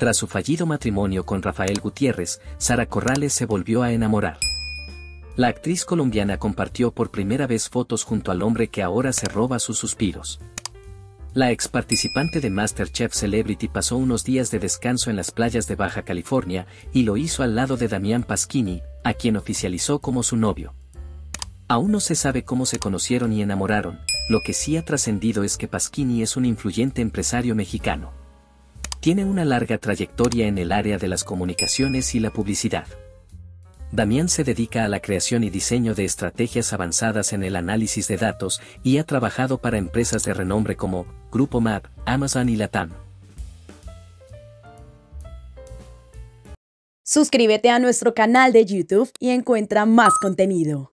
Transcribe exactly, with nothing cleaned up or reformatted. Tras su fallido matrimonio con Rafael Gutiérrez, Sara Corrales se volvió a enamorar. La actriz colombiana compartió por primera vez fotos junto al hombre que ahora se roba sus suspiros. La ex participante de MasterChef Celebrity pasó unos días de descanso en las playas de Baja California y lo hizo al lado de Damián Pasquini, a quien oficializó como su novio. Aún no se sabe cómo se conocieron y enamoraron, lo que sí ha trascendido es que Pasquini es un influyente empresario mexicano. Tiene una larga trayectoria en el área de las comunicaciones y la publicidad. Damián se dedica a la creación y diseño de estrategias avanzadas en el análisis de datos y ha trabajado para empresas de renombre como Grupo Map, Amazon y Latam. Suscríbete a nuestro canal de YouTube y encuentra más contenido.